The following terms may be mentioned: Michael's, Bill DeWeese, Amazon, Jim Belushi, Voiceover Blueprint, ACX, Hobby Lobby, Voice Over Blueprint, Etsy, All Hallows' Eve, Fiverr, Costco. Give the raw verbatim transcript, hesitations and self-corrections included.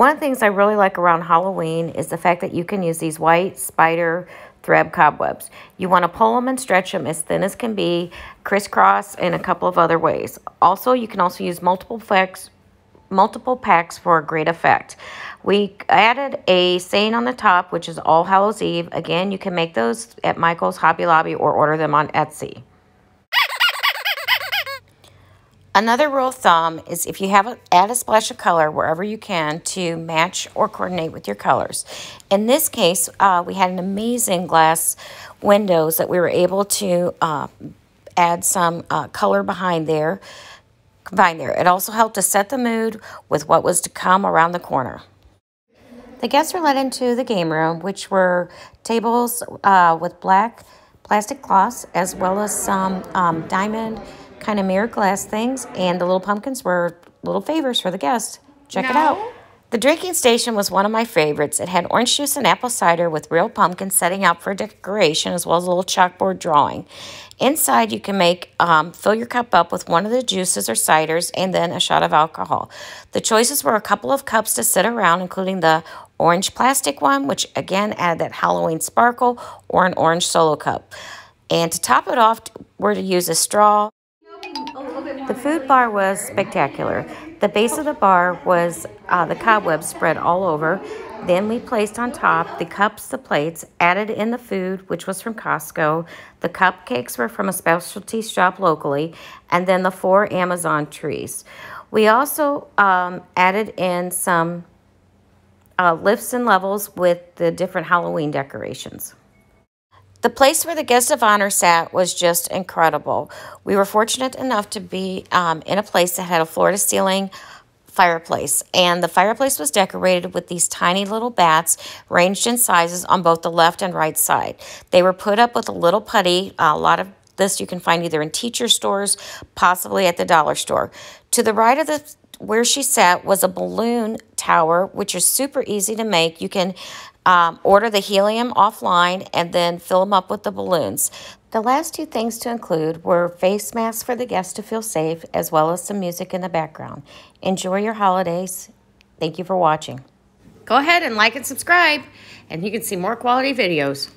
One of the things I really like around Halloween is the fact that you can use these white spider thread cobwebs. You want to pull them and stretch them as thin as can be, crisscross, and a couple of other ways. Also, you can also use multiple packs, multiple packs for a great effect. We added a saying on the top, which is All Hallows' Eve. Again, you can make those at Michael's, Hobby Lobby, or order them on Etsy. Another rule of thumb is if you have a, add a splash of color wherever you can to match or coordinate with your colors. In this case, uh, we had an amazing glass windows that we were able to uh, add some uh, color behind there, combine there. It also helped to set the mood with what was to come around the corner. The guests were led into the game room, which were tables uh, with black plastic cloths as well as some um, diamond kind of mirror glass things, and the little pumpkins were little favors for the guests. Check no. it out. The drinking station was one of my favorites. It had orange juice and apple cider with real pumpkins setting out for decoration as well as a little chalkboard drawing. Inside, you can make um, fill your cup up with one of the juices or ciders and then a shot of alcohol. The choices were a couple of cups to sit around, including the orange plastic one, which again added that Halloween sparkle, or an orange solo cup. And to top it off, we're to use a straw. The food bar was spectacular. The base of the bar was uh, the cobwebs spread all over. Then we placed on top the cups, the plates, added in the food, which was from Costco. The cupcakes were from a specialty shop locally, and then the four Amazon trees. We also um, added in some uh, lifts and levels with the different Halloween decorations. The place where the guest of honor sat was just incredible. We were fortunate enough to be um, in a place that had a floor-to-ceiling fireplace, and the fireplace was decorated with these tiny little bats ranged in sizes on both the left and right side. They were put up with a little putty. A lot of this you can find either in teacher stores, possibly at the dollar store. To the right of the where she sat was a balloon tower, which is super easy to make. You can um, order the helium offline and then fill them up with the balloons. The last two things to include were face masks for the guests to feel safe, as well as some music in the background. Enjoy your holidays. Thank you for watching. Go ahead and like and subscribe, and you can see more quality videos.